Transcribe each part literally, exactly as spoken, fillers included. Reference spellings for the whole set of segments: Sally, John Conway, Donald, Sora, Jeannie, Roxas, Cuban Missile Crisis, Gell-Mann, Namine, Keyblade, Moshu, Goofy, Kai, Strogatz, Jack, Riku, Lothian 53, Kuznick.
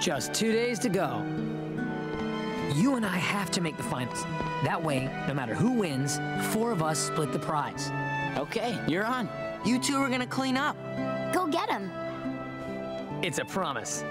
Just two days to go. You and I have to make the finals. That way, no matter who wins, four of us split the prize. Okay, you're on. You two are gonna clean up. Go get him. It's a promise.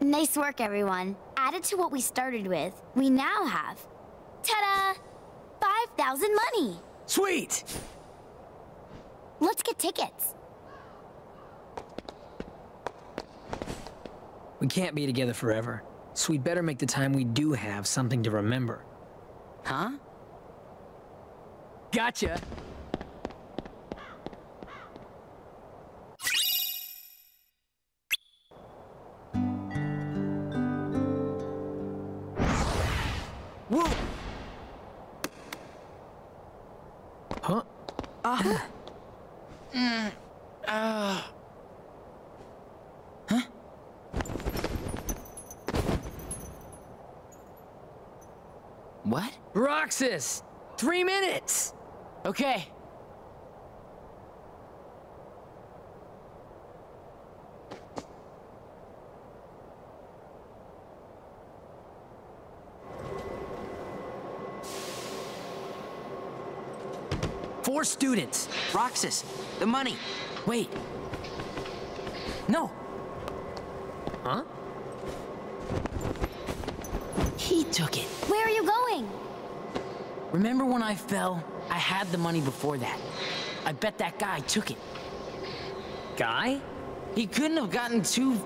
Nice work, everyone. Added to what we started with, we now have, ta-da, five thousand money. Sweet. Let's get tickets. We can't be together forever, so we'd better make the time we do have something to remember. Huh? Gotcha. Roxas! Three minutes! Okay. Four students. Roxas, the money. Wait. No. Huh? He took it. Where are you going? Remember when I fell? I had the money before that. I bet that guy took it. Guy? He couldn't have gotten too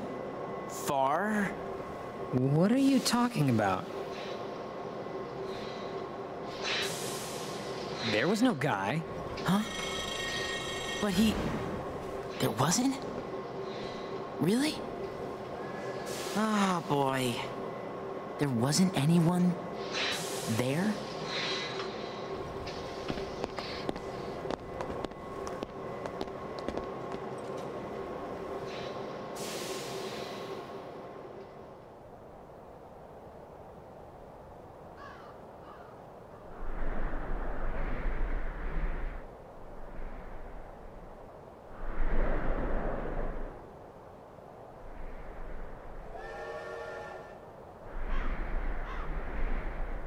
far. What are you talking about? There was no guy. Huh? But he... There wasn't? Really? Oh, boy. There wasn't anyone there?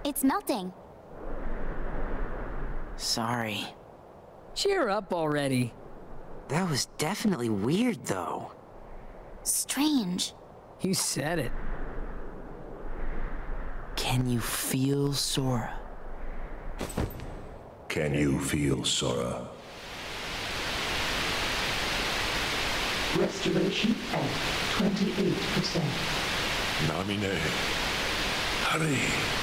It's melting. Sorry. Cheer up already. That was definitely weird, though. Strange. You said it. Can you feel Sora? Can you feel Sora? Restoration at twenty-eight percent. Namine. Hurry.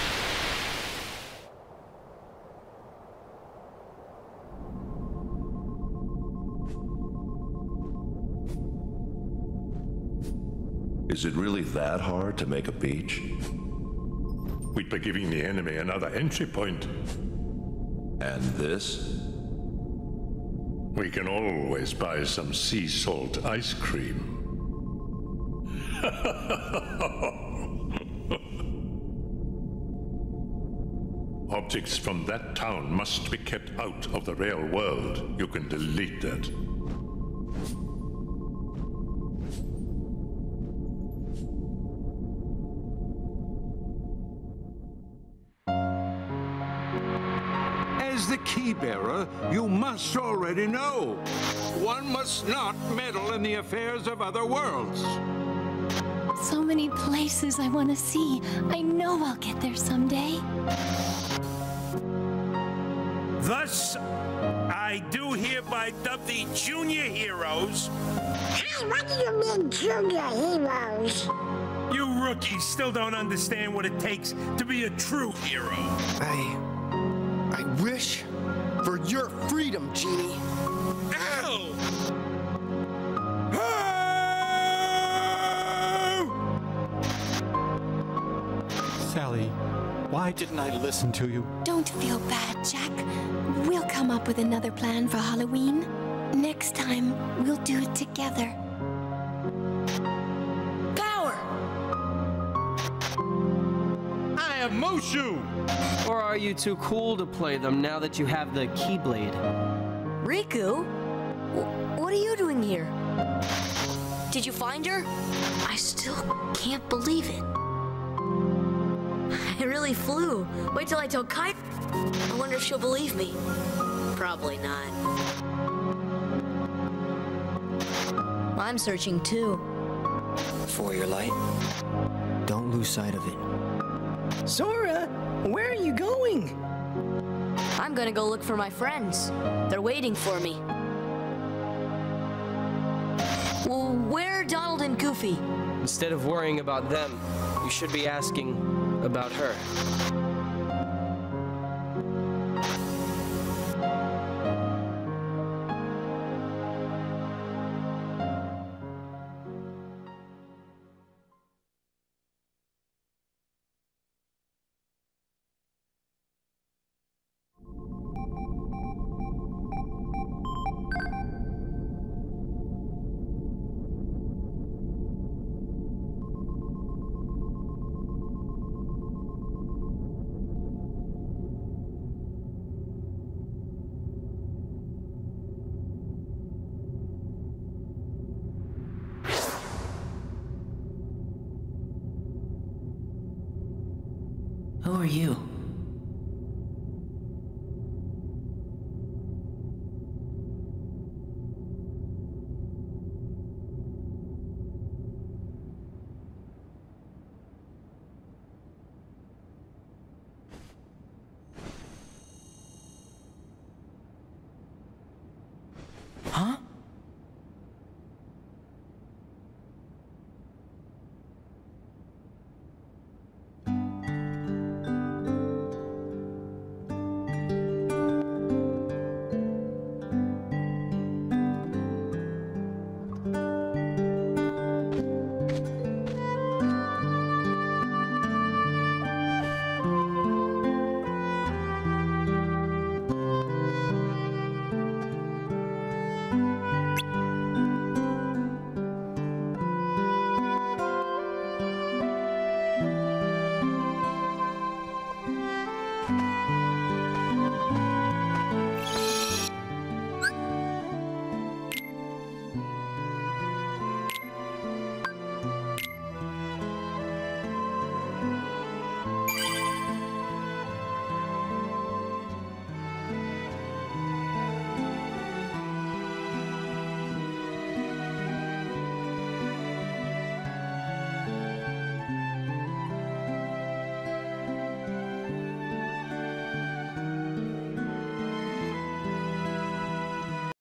Is it really that hard to make a beach? We'd be giving the enemy another entry point. And this? We can always buy some sea salt ice cream. Objects from that town must be kept out of the real world. You can delete that. As the key bearer, you must already know. One must not meddle in the affairs of other worlds. So many places I want to see. I know I'll get there someday. Thus, I do hereby dub the junior heroes. Hey, what do you mean, junior heroes? You rookies still don't understand what it takes to be a true hero. I... I wish for your freedom, Jeannie. Ow! Sally, why didn't I listen to you? Don't feel bad, Jack. We'll come up with another plan for Halloween. Next time, we'll do it together. Power! I am Moshu! Or are you too cool to play them now that you have the Keyblade? Riku? W- what are you doing here? Did you find her? I still can't believe it. I really flew. Wait till I tell Kai. I wonder if she'll believe me. Probably not. I'm searching too. For your light. Don't lose sight of it. Sora, where are you going? I'm gonna go look for my friends. They're waiting for me. Well, where are Donald and Goofy? Instead of worrying about them, you should be asking about her. Who are you?